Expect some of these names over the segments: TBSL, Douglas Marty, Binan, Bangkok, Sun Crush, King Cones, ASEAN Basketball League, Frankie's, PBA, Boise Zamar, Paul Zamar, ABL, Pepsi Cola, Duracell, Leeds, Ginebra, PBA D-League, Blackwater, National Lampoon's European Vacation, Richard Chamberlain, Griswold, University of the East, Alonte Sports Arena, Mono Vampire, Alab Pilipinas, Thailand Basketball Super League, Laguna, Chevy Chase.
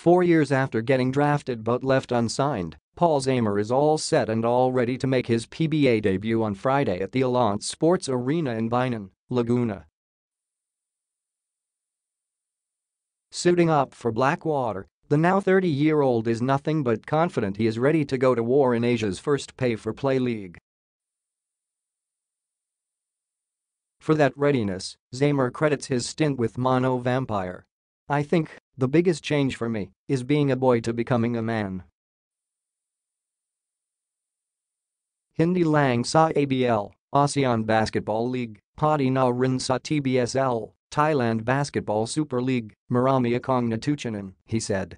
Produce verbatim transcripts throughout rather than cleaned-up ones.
Four years after getting drafted but left unsigned, Paul Zamar is all set and all ready to make his P B A debut on Friday at the Alonte Sports Arena in Binan, Laguna. Suiting up for Blackwater, the now thirty-year-old is nothing but confident he is ready to go to war in Asia's first pay-for-play league. For that readiness, Zamar credits his stint with Mono Vampire. "I think the biggest change for me is being a boy to becoming a man." Hindi Lang Sa A B L, ASEAN Basketball League, Padi Na Rin Sa T B S L, Thailand Basketball Super League, Marami Akong Natuchanan, he said.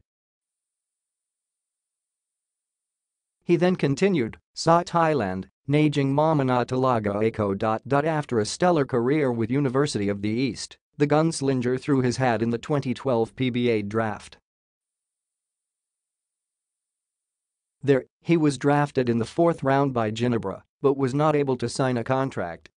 He then continued, "Sa Thailand, Najing Mamanatalaga Ako. After a stellar career with University of the East, the gunslinger threw his hat in the twenty twelve P B A draft. There, he was drafted in the fourth round by Ginebra, but was not able to sign a contract.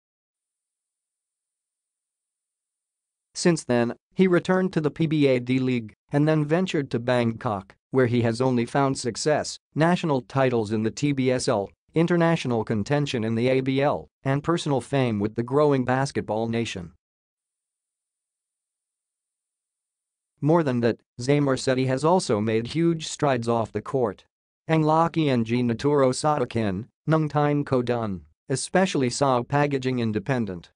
Since then, he returned to the P B A D-League and then ventured to Bangkok, where he has only found success, national titles in the T B S L, international contention in the A B L, and personal fame with the growing basketball nation." More than that, Zamar said he has also made huge strides off the court. "Ang laki ng naturo sa akin, ng time ko dun, especially sa pagiging independent.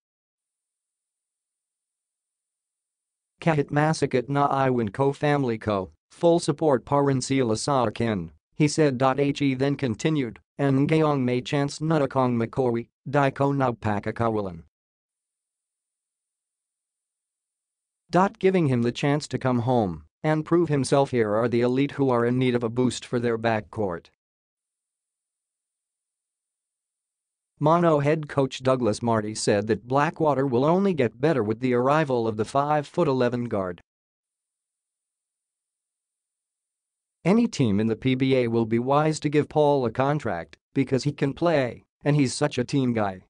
Kahit masakit na iwan ko family ko, full support parin sila sa akin," he said. He then continued, "Ang ngayong may chance na akong makauwi, di ko napakakawalan." Giving him the chance to come home and prove himself here are the elite who are in need of a boost for their backcourt. Mono head coach Douglas Marty said that Blackwater will only get better with the arrival of the five foot eleven guard. "Any team in the P B A will be wise to give Paul a contract because he can play, and he's such a team guy.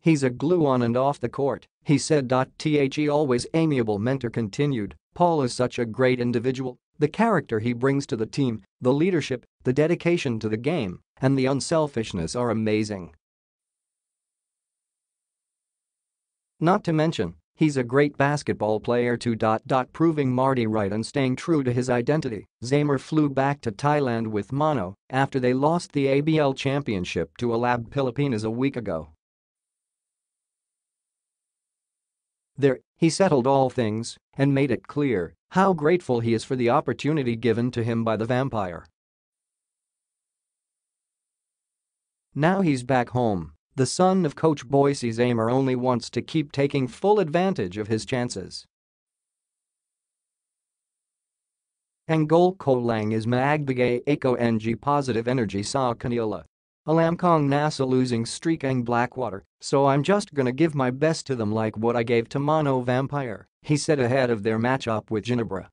He's a glue on and off the court," he said. The always amiable mentor continued, "Paul is such a great individual, the character he brings to the team, the leadership, the dedication to the game, and the unselfishness are amazing. Not to mention, he's a great basketball player too." Proving Marty right and staying true to his identity, Zamar flew back to Thailand with Mono after they lost the A B L championship to Alab Pilipinas a week ago. There, he settled all things and made it clear how grateful he is for the opportunity given to him by the Vampire. Now he's back home, the son of coach Boise Zamar only wants to keep taking full advantage of his chances. "Anggol ko lang is magbigay ako ng positive energy sa kanila. Alam kong nasa losing streak ang Blackwater, so I'm just gonna give my best to them like what I gave to Mono Vampire," he said ahead of their matchup with Ginebra.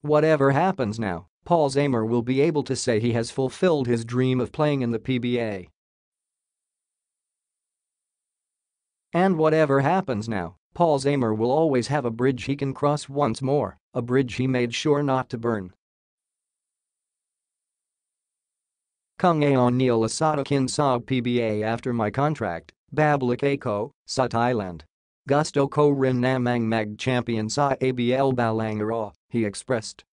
Whatever happens now, Paul Zamar will be able to say he has fulfilled his dream of playing in the P B A. And whatever happens now, Paul Zamar will always have a bridge he can cross once more, a bridge he made sure not to burn. "Kung aon nil akin sa P B A after my contract, babalik ako sa Thailand. Gusto ko rin namang mag-champion sa A B L Balangara," he expressed.